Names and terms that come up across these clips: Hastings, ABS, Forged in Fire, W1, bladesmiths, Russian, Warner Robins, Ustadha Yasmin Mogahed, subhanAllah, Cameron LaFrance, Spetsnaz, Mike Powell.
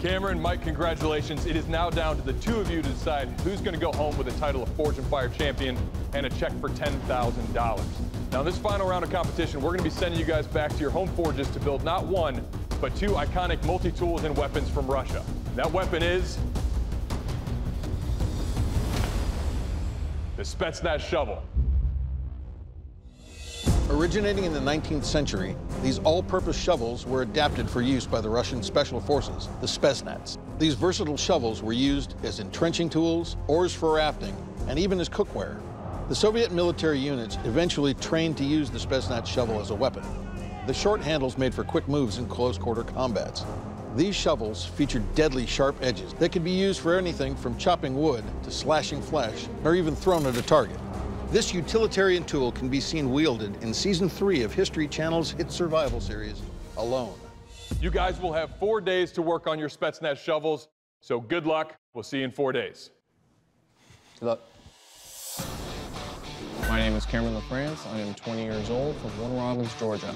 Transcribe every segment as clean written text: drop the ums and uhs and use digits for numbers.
Cameron, Mike, congratulations. It is now down to the two of you to decide who's going to go home with the title of Forged in Fire champion and a check for $10,000. Now, in this final round of competition, we're going to be sending you guys back to your home forges to build not one, but two iconic multi-tools and weapons from Russia. That weapon is the Spetsnaz shovel. Originating in the 19th century, these all-purpose shovels were adapted for use by the Russian special forces, the Spetsnaz. These versatile shovels were used as entrenching tools, oars for rafting, and even as cookware. The Soviet military units eventually trained to use the Spetsnaz shovel as a weapon. The short handles made for quick moves in close-quarter combats. These shovels featured deadly sharp edges that could be used for anything from chopping wood to slashing flesh, or even thrown at a target. This utilitarian tool can be seen wielded in Season 3 of History Channel's hit survival series, Alone. You guys will have 4 days to work on your Spetsnaz shovels, so good luck. We'll see you in 4 days. Good luck. My name is Cameron LaFrance. I am 20 years old from Warner Robins, Georgia.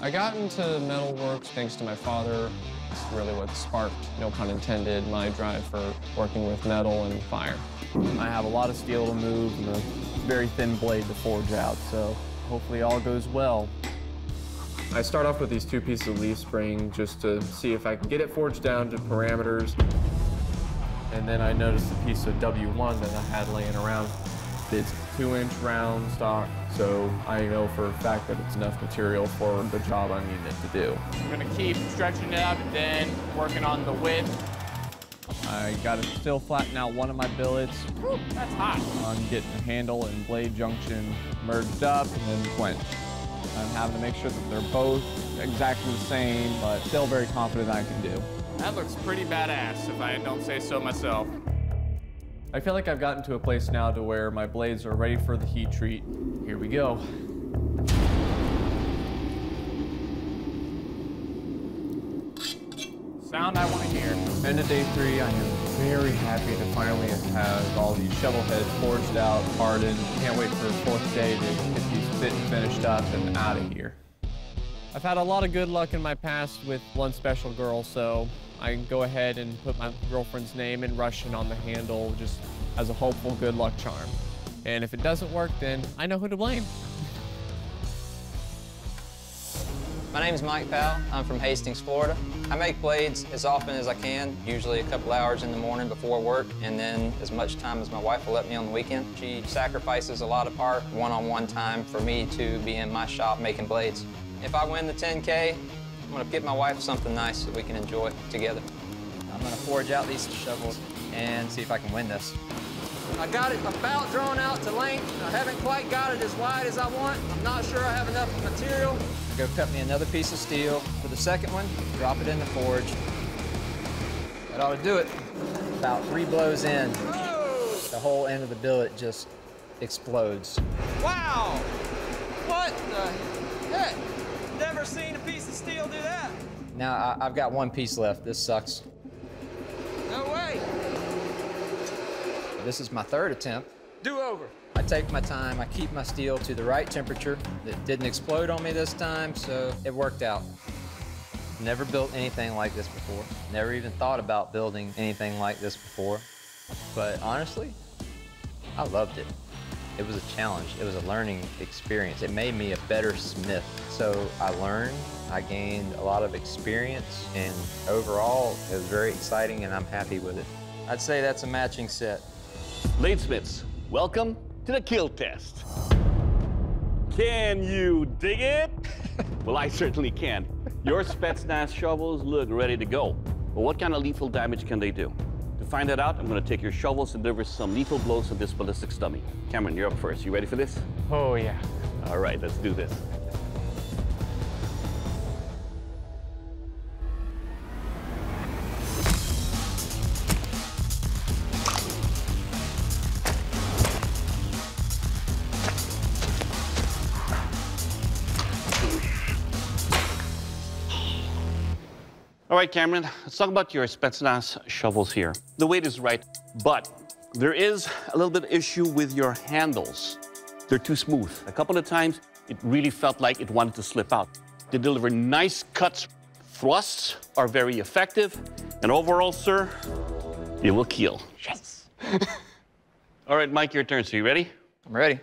I got into metalworks thanks to my father. It's really what sparked, no pun intended, my drive for working with metal and fire. I have a lot of steel to move and a very thin blade to forge out, so hopefully all goes well. I start off with these two pieces of leaf spring just to see if I can get it forged down to parameters. And then I noticed a piece of W1 that I had laying around. It's 2-inch round stock, so I know for a fact that it's enough material for the job I need it to do. I'm gonna keep stretching it out and then working on the width. I got to still flatten out one of my billets. Woo, that's hot. I'm getting the handle and blade junction merged up and then quenched. I'm having to make sure that they're both exactly the same, but still very confident I can do. That looks pretty badass, if I don't say so myself. I feel like I've gotten to a place now to where my blades are ready for the heat treat. Here we go. Sound I want to hear. End of day 3, I am very happy to finally have all these shovel heads forged out, hardened. Can't wait for the 4th day to get these fit and finished up and out of here. I've had a lot of good luck in my past with one special girl, so I can go ahead and put my girlfriend's name in Russian on the handle just as a hopeful good luck charm. And if it doesn't work, then I know who to blame. My name is Mike Powell. I'm from Hastings, Florida. I make blades as often as I can, usually a couple hours in the morning before work, and then as much time as my wife will let me on the weekend. She sacrifices a lot of our one-on-one time for me to be in my shop making blades. If I win the 10K, I'm gonna get my wife something nice that we can enjoy together. I'm gonna forge out these shovels and see if I can win this. I got it about drawn out to length. I haven't quite got it as wide as I want. I'm not sure I have enough material. Go cut me another piece of steel for the second one, drop it in the forge. That ought to do it. About 3 blows in, oh! The whole end of the billet just explodes. Wow! What the heck? Never seen a piece of steel do that. Now I've got one piece left. This sucks. No way! This is my 3rd attempt. Do over. I take my time, I keep my steel to the right temperature. It didn't explode on me this time, so it worked out. Never built anything like this before. Never even thought about building anything like this before. But honestly, I loved it. It was a challenge, it was a learning experience. It made me a better smith. So I learned, I gained a lot of experience, and overall, it was very exciting and I'm happy with it. I'd say that's a matching set. Ladesmiths, welcome to the kill test. Can you dig it? Well, I certainly can. Your Spetsnaz shovels look ready to go. But what kind of lethal damage can they do? To find that out, I'm gonna take your shovels and deliver some lethal blows to this ballistics dummy. Cameron, you're up first. You ready for this? Oh, yeah. All right, let's do this. All right, Cameron, let's talk about your Spetsnaz shovels here. The weight is right, but there is a little bit of issue with your handles. They're too smooth. A couple of times, it really felt like it wanted to slip out. They deliver nice cuts. Thrusts are very effective, And overall, sir, you look heel. Yes. All right, Mike, your turn. So you ready? I'm ready.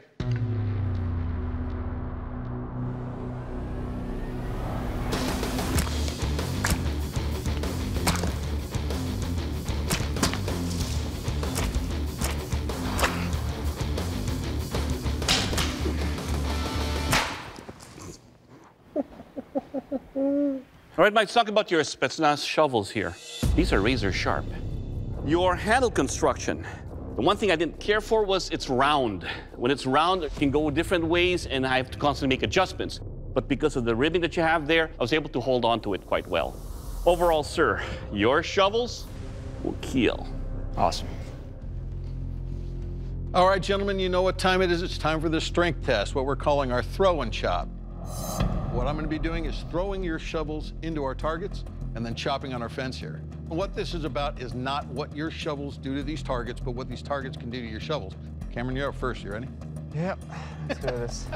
All right, Mike, talk about your Spetsnaz shovels here. These are razor sharp. Your handle construction. The one thing I didn't care for was it's round. When it's round, it can go different ways, and I have to constantly make adjustments. But because of the ribbing that you have there, I was able to hold on to it quite well. Overall, sir, your shovels will kill. Awesome. All right, gentlemen, you know what time it is. It's time for the strength test, what we're calling our throw and chop. What I'm going to be doing is throwing your shovels into our targets and then chopping on our fence here. And what this is about is not what your shovels do to these targets, but what these targets can do to your shovels. Cameron, you're up first. You ready? Yep. Let's do this.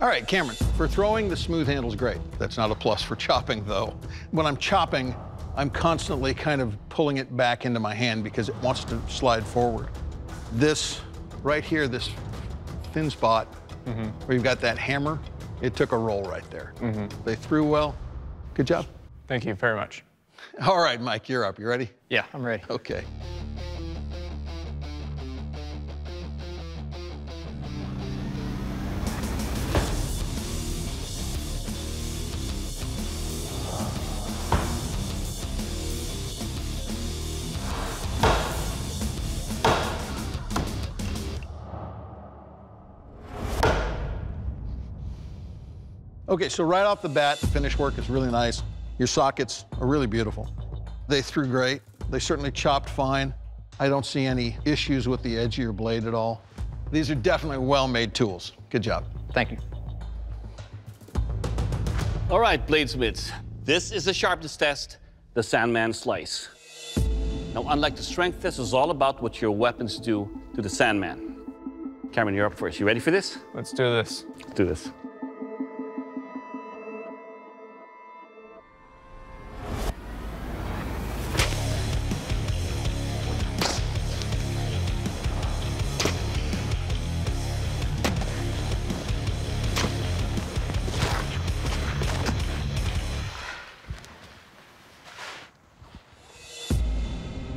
All right, Cameron, for throwing, the smooth handle's great. That's not a plus for chopping, though. When I'm chopping, I'm constantly kind of pulling it back into my hand because it wants to slide forward. This right here, this thin spot, where you've got that hammer, it took a roll right there. They threw well. Good job. Thank you very much. All right, Mike, you're up. You ready? Yeah, I'm ready. Okay. Okay, so right off the bat, the finish work is really nice. Your sockets are really beautiful. They threw great. They certainly chopped fine. I don't see any issues with the edge of your blade at all. These are definitely well-made tools. Good job. Thank you. All right, bladesmiths. This is the sharpness test, the Sandman Slice. Now, unlike the strength test, it's all about what your weapons do to the Sandman. Cameron, you're up first. You ready for this? Let's do this. Let's do this.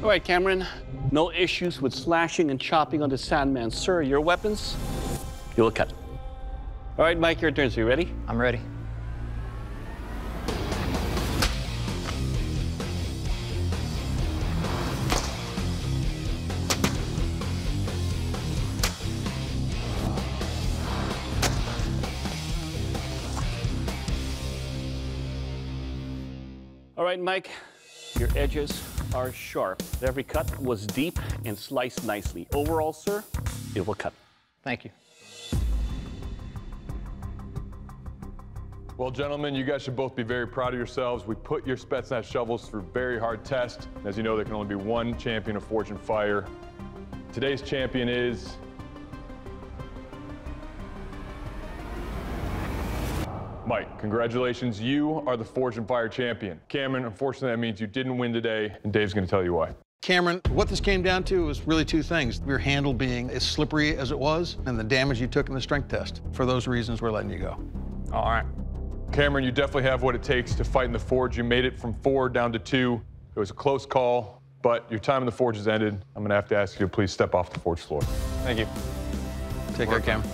All right, Cameron, no issues with slashing and chopping on the Sandman, sir. Your weapons, you'll cut. All right, Mike, your turn. So you ready? I'm ready. All right, Mike, your edges are sharp. Every cut was deep and sliced nicely. Overall, sir, it will cut. Thank you. Well, gentlemen, you guys should both be very proud of yourselves. We put your Spetsnaz shovels through very hard tests. As you know, there can only be one champion of Forged in Fire. Today's champion is... Mike, congratulations, you are the Forged in Fire champion. Cameron, unfortunately, that means you didn't win today, and Dave's gonna tell you why. Cameron, what this came down to was really two things. Your handle being as slippery as it was, and the damage you took in the strength test. For those reasons, we're letting you go. All right. Cameron, you definitely have what it takes to fight in the Forge. You made it from 4 down to 2. It was a close call, but your time in the Forge has ended. I'm gonna have to ask you to please step off the Forge floor. Thank you. Take care, Cameron.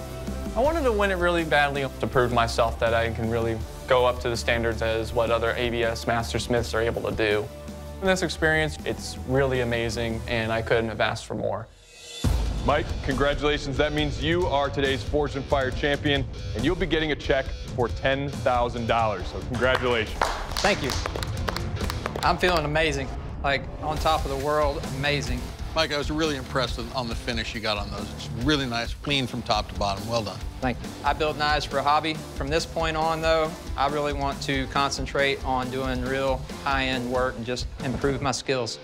I wanted to win it really badly to prove myself that I can really go up to the standards as what other ABS master smiths are able to do. In this experience, it's really amazing, and I couldn't have asked for more. Mike, congratulations. That means you are today's Forged in Fire champion, and you'll be getting a check for $10,000, so congratulations. Thank you. I'm feeling amazing, like on top of the world, amazing. Mike, I was really impressed on the finish you got on those. It's really nice, clean from top to bottom. Well done. Thank you. I build knives for a hobby. From this point on, though, I really want to concentrate on doing real high-end work and just improve my skills.